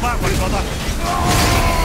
Not that way, brother.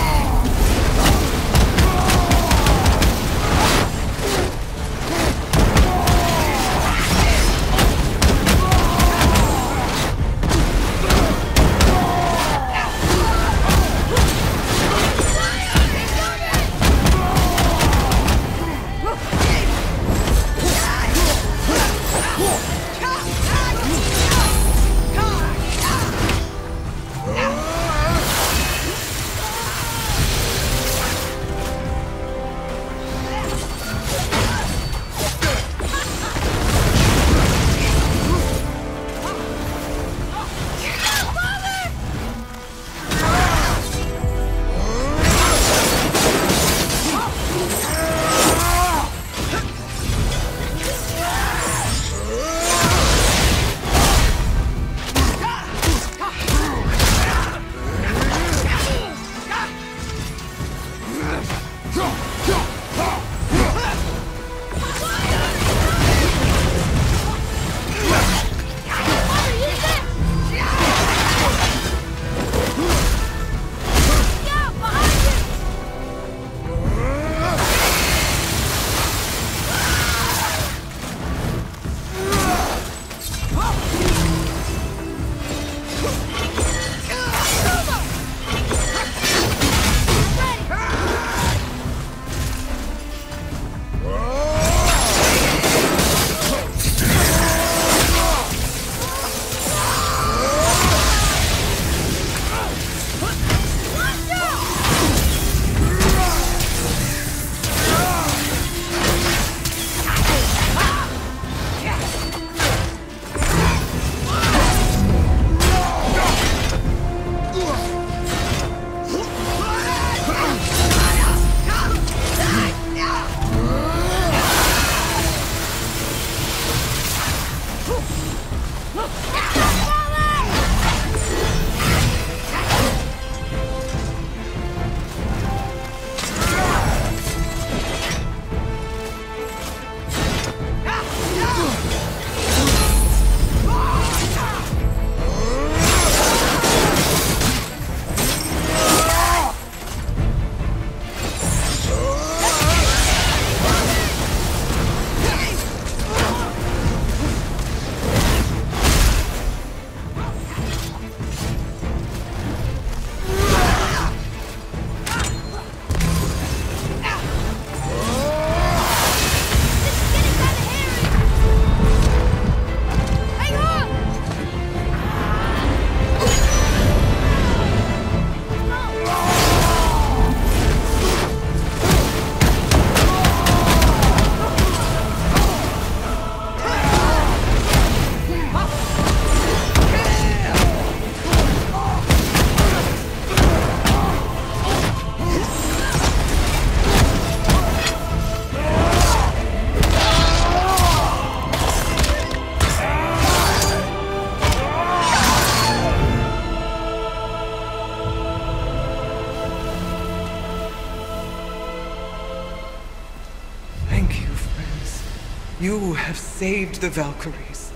You have saved the Valkyries.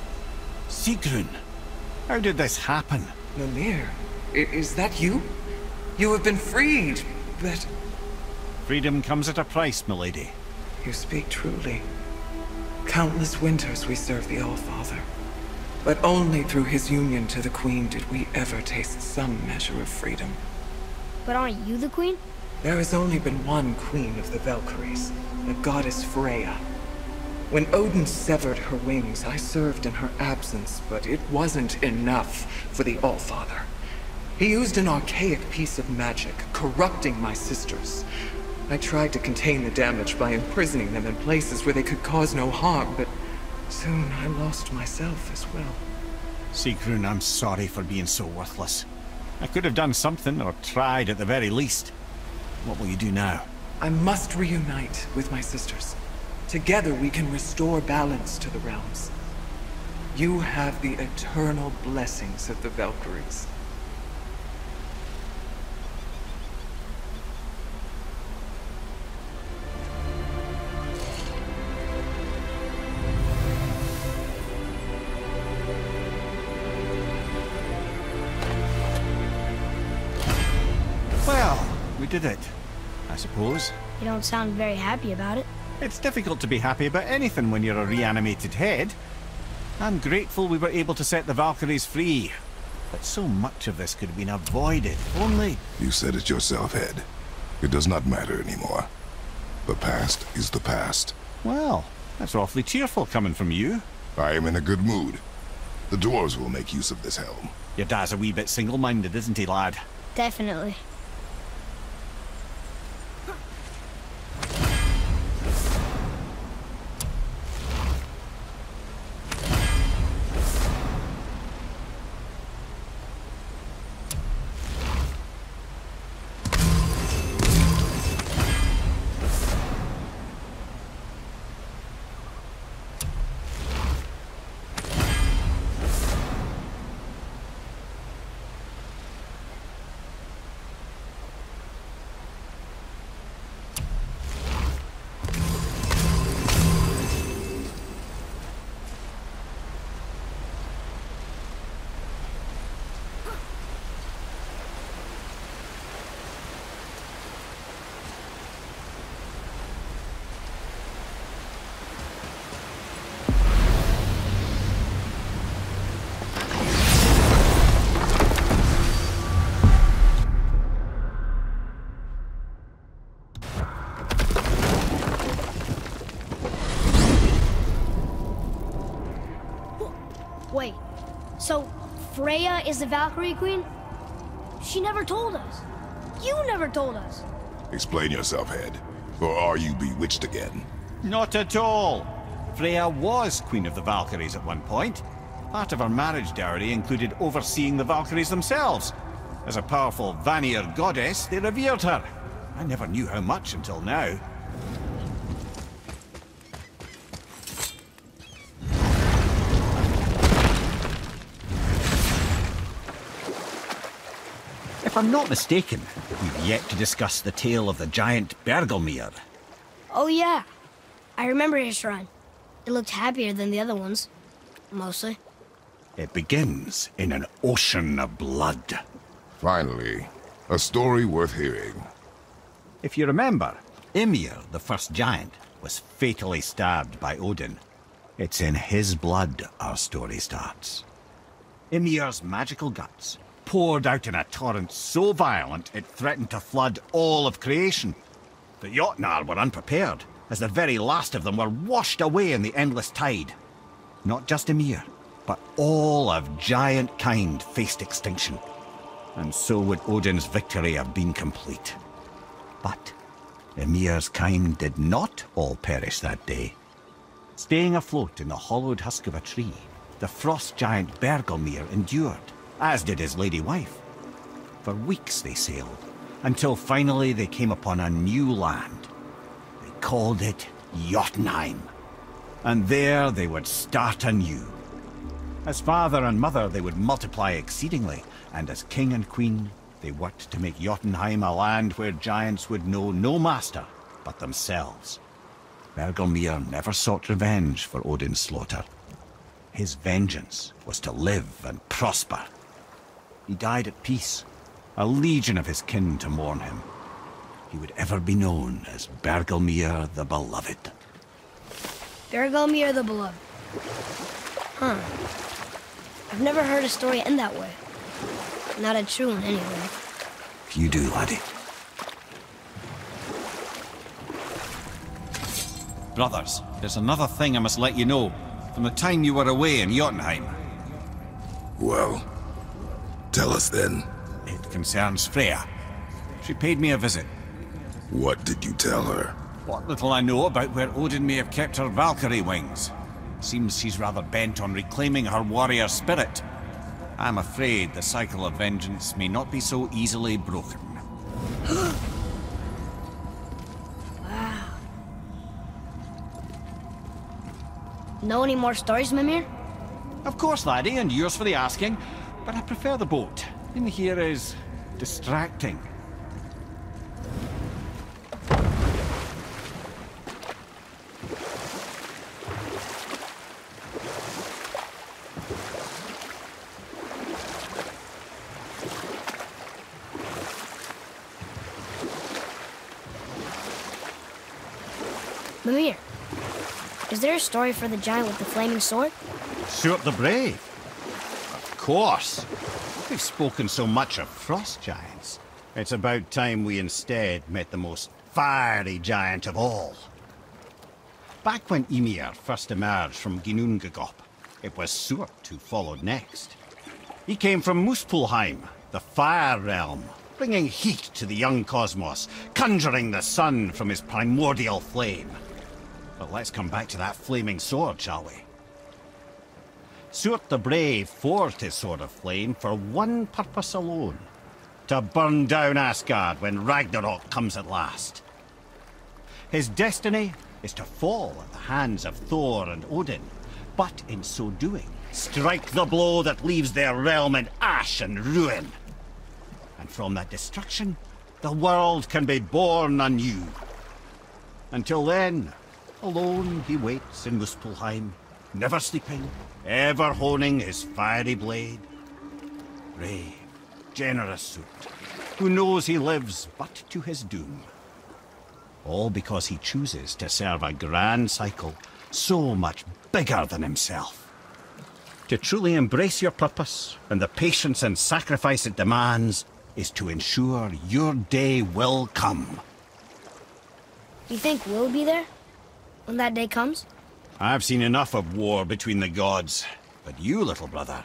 Sigrun, how did this happen? Mimir, is that you? You have been freed, but... Freedom comes at a price, milady. You speak truly. Countless winters we served the Allfather. But only through his union to the Queen did we ever taste some measure of freedom. But aren't you the Queen? There has only been one Queen of the Valkyries, the goddess Freya. When Odin severed her wings, I served in her absence, but it wasn't enough for the Allfather. He used an archaic piece of magic, corrupting my sisters. I tried to contain the damage by imprisoning them in places where they could cause no harm, but soon I lost myself as well. Sigrun, I'm sorry for being so worthless. I could have done something, or tried at the very least. What will you do now? I must reunite with my sisters. Together we can restore balance to the realms. You have the eternal blessings of the Valkyries. we did it, I suppose. You don't sound very happy about it. It's difficult to be happy about anything when you're a reanimated head. I'm grateful we were able to set the Valkyries free. But so much of this could have been avoided, only... You said it yourself, Head. It does not matter anymore. The past is the past. Well, that's awfully cheerful coming from you. I am in a good mood. The dwarves will make use of this helm. Your dad's a wee bit single-minded, isn't he, lad? Definitely. So, Freya is the Valkyrie Queen? She never told us. You never told us. Explain yourself, Head. Or are you bewitched again? Not at all. Freya was Queen of the Valkyries at one point. Part of her marriage dowry included overseeing the Valkyries themselves. As a powerful Vanir goddess, they revered her. I never knew how much until now. If I'm not mistaken, we've yet to discuss the tale of the giant Bergelmir. Oh yeah, I remember his shrine. It looked happier than the other ones, mostly. It begins in an ocean of blood. Finally, a story worth hearing. If you remember, Ymir, the first giant, was fatally stabbed by Odin. It's in his blood our story starts. Ymir's magical guts poured out in a torrent so violent it threatened to flood all of creation. The Jotnar were unprepared, as the very last of them were washed away in the endless tide. Not just Ymir, but all of giant kind faced extinction. And so would Odin's victory have been complete. But Ymir's kind did not all perish that day. Staying afloat in the hollowed husk of a tree, the frost giant Bergelmir endured, as did his lady wife. For weeks they sailed, until finally they came upon a new land. They called it Jotunheim. And there they would start anew. As father and mother they would multiply exceedingly, and as king and queen they worked to make Jotunheim a land where giants would know no master but themselves. Bergelmir never sought revenge for Odin's slaughter. His vengeance was to live and prosper. He died at peace, a legion of his kin to mourn him. He would ever be known as Bergelmir the Beloved. Bergelmir the Beloved. Huh. I've never heard a story end that way. Not a true one, anyway. You do, laddie. Brothers, there's another thing I must let you know from the time you were away in Jotunheim. Well... tell us, then. It concerns Freya. She paid me a visit. What did you tell her? What little I know about where Odin may have kept her Valkyrie wings. Seems she's rather bent on reclaiming her warrior spirit. I'm afraid the cycle of vengeance may not be so easily broken. Wow. Know any more stories, Mimir? Of course, laddie, and yours for the asking. But I prefer the boat. In here is distracting. Mimir, is there a story for the giant with the flaming sword? Surt the Brave? Of course. We've spoken so much of frost giants. It's about time we instead met the most fiery giant of all. Back when Ymir first emerged from Ginungagop, it was Surt who followed next. He came from Muspulheim, the fire realm, bringing heat to the young cosmos, conjuring the sun from his primordial flame. But let's come back to that flaming sword, shall we? Surt the Brave forged his sword of flame for one purpose alone: to burn down Asgard when Ragnarok comes at last. His destiny is to fall at the hands of Thor and Odin, but in so doing, strike the blow that leaves their realm in ash and ruin. And from that destruction, the world can be born anew. Until then, alone he waits in Muspelheim, never sleeping, ever honing his fiery blade. Brave, generous Surt, who knows he lives but to his doom. All because he chooses to serve a grand cycle so much bigger than himself. To truly embrace your purpose and the patience and sacrifice it demands is to ensure your day will come. You think we'll be there when that day comes? I've seen enough of war between the gods, but you, little brother,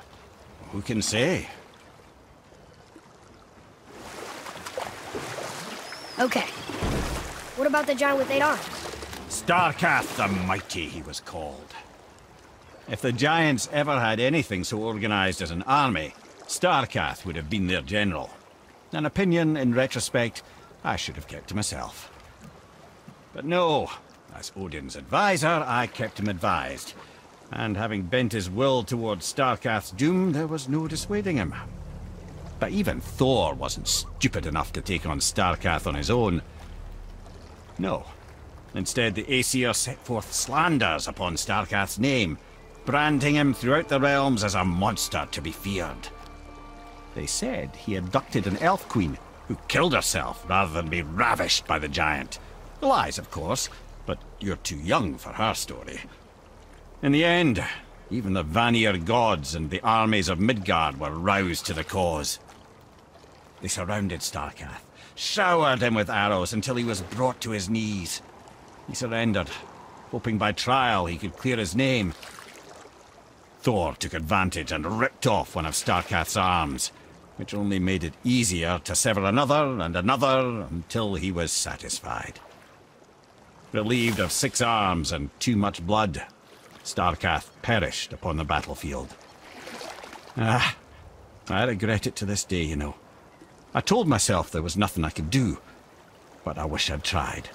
who can say? Okay. What about the giant with 8 arms? Starkath the Mighty, he was called. If the giants ever had anything so organized as an army, Starkath would have been their general. An opinion, in retrospect, I should have kept to myself. But no, as Odin's advisor, I kept him advised. And having bent his will towards Starkath's doom, there was no dissuading him. But even Thor wasn't stupid enough to take on Starkath on his own. No. Instead, the Aesir set forth slanders upon Starkath's name, branding him throughout the realms as a monster to be feared. They said he abducted an elf queen who killed herself rather than be ravished by the giant. Lies, of course, but you're too young for her story. In the end, even the Vanir gods and the armies of Midgard were roused to the cause. They surrounded Starkath, showered him with arrows until he was brought to his knees. He surrendered, hoping by trial he could clear his name. Thor took advantage and ripped off one of Starkath's arms, which only made it easier to sever another and another until he was satisfied. Relieved of 6 arms and too much blood, Starkath perished upon the battlefield. Ah, I regret it to this day, you know. I told myself there was nothing I could do, but I wish I'd tried.